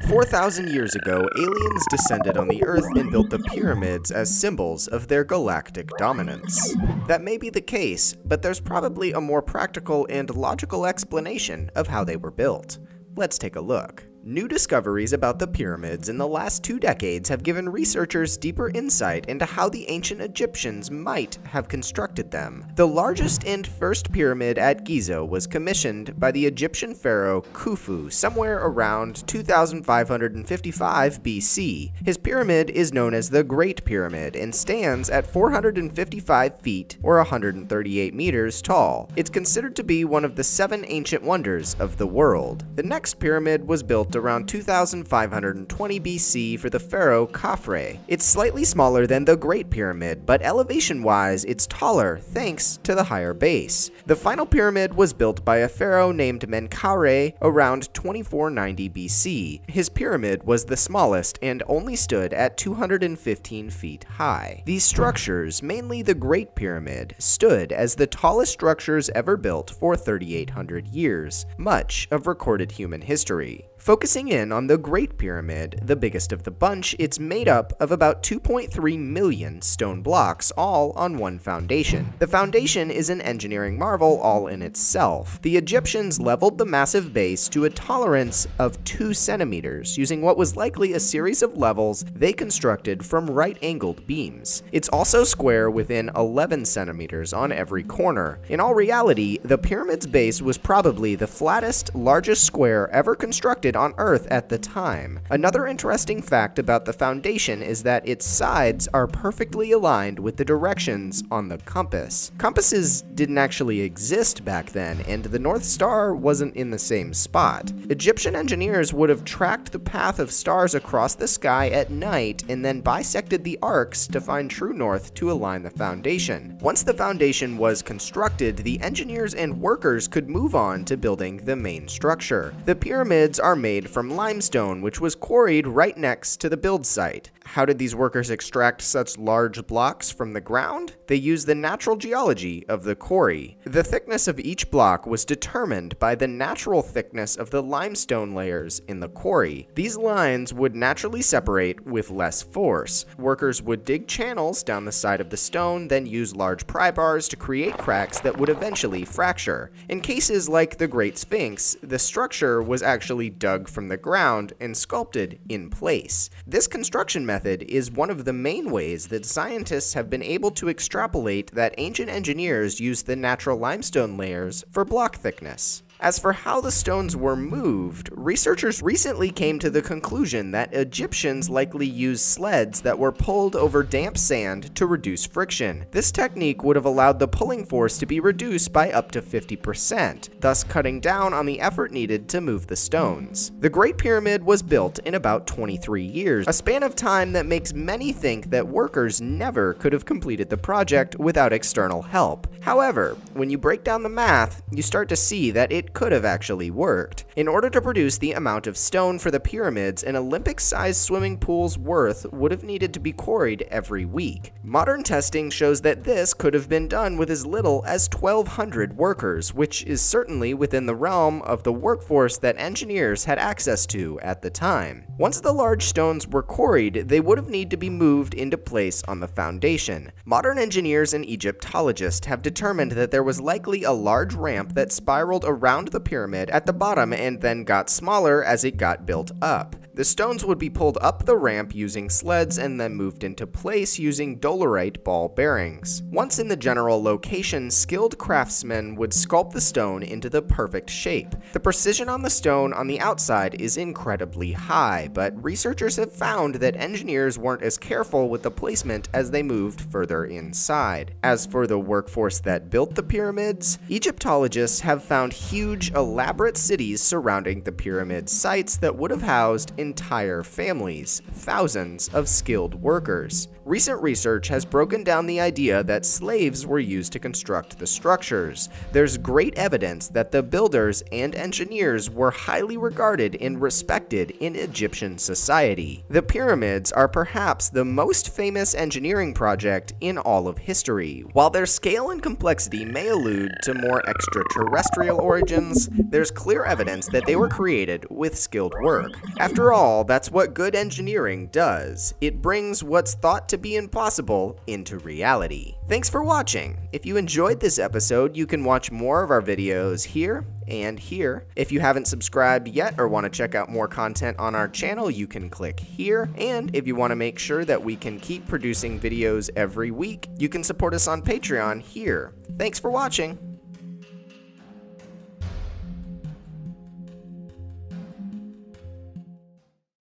4,000 years ago, aliens descended on the Earth and built the pyramids as symbols of their galactic dominance. That may be the case, but there's probably a more practical and logical explanation of how they were built. Let's take a look. New discoveries about the pyramids in the last 2 decades have given researchers deeper insight into how the ancient Egyptians might have constructed them. The largest and first pyramid at Giza was commissioned by the Egyptian pharaoh Khufu somewhere around 2555 BC. His pyramid is known as the Great Pyramid and stands at 455 feet or 138 meters tall. It's considered to be one of the 7 ancient wonders of the world. The next pyramid was built around 2520 BC for the pharaoh Khafre. It's slightly smaller than the Great Pyramid, but elevation-wise, it's taller thanks to the higher base. The final pyramid was built by a pharaoh named Menkaure around 2490 BC. His pyramid was the smallest and only stood at 215 feet high. These structures, mainly the Great Pyramid, stood as the tallest structures ever built for 3,800 years, much of recorded human history. Focusing in on the Great Pyramid, the biggest of the bunch, it's made up of about 2.3 million stone blocks, all on one foundation. The foundation is an engineering marvel all in itself. The Egyptians leveled the massive base to a tolerance of 2 centimeters, using what was likely a series of levels they constructed from right-angled beams. It's also square within 11 centimeters on every corner. In all reality, the pyramid's base was probably the flattest, largest square ever constructed on Earth at the time. Another interesting fact about the foundation is that its sides are perfectly aligned with the directions on the compass. Compasses didn't actually exist back then, and the North Star wasn't in the same spot. Egyptian engineers would have tracked the path of stars across the sky at night and then bisected the arcs to find true north to align the foundation. Once the foundation was constructed, the engineers and workers could move on to building the main structure. The pyramids are made from limestone, which was quarried right next to the build site. How did these workers extract such large blocks from the ground? They used the natural geology of the quarry. The thickness of each block was determined by the natural thickness of the limestone layers in the quarry. These lines would naturally separate with less force. Workers would dig channels down the side of the stone, then use large pry bars to create cracks that would eventually fracture. In cases like the Great Sphinx, the structure was actually dug from the ground and sculpted in place. This construction method is one of the main ways that scientists have been able to extrapolate that ancient engineers used the natural limestone layers for block thickness. As for how the stones were moved, researchers recently came to the conclusion that Egyptians likely used sleds that were pulled over damp sand to reduce friction. This technique would have allowed the pulling force to be reduced by up to 50%, thus cutting down on the effort needed to move the stones. The Great Pyramid was built in about 23 years, a span of time that makes many think that workers never could have completed the project without external help. However, when you break down the math, you start to see that it could have actually worked. In order to produce the amount of stone for the pyramids, an Olympic-sized swimming pool's worth would have needed to be quarried every week. Modern testing shows that this could have been done with as little as 1,200 workers, which is certainly within the realm of the workforce that engineers had access to at the time. Once the large stones were quarried, they would have needed to be moved into place on the foundation. Modern engineers and Egyptologists have determined that there was likely a large ramp that spiraled around the pyramid at the bottom and then got smaller as it got built up. The stones would be pulled up the ramp using sleds and then moved into place using dolerite ball bearings. Once in the general location, skilled craftsmen would sculpt the stone into the perfect shape. The precision on the stone on the outside is incredibly high, but researchers have found that engineers weren't as careful with the placement as they moved further inside. As for the workforce that built the pyramids, Egyptologists have found huge, elaborate cities surrounding the pyramid sites that would have housed entire families, thousands of skilled workers. Recent research has broken down the idea that slaves were used to construct the structures. There's great evidence that the builders and engineers were highly regarded and respected in Egyptian society. The pyramids are perhaps the most famous engineering project in all of history. While their scale and complexity may allude to more extraterrestrial origins, there's clear evidence that they were created with skilled work. After After all, that's what good engineering does. It brings what's thought to be impossible into reality. Thanks for watching. If you enjoyed this episode, you can watch more of our videos here and here. If you haven't subscribed yet or want to check out more content on our channel, you can click here. And if you want to make sure that we can keep producing videos every week, you can support us on Patreon here. Thanks for watching.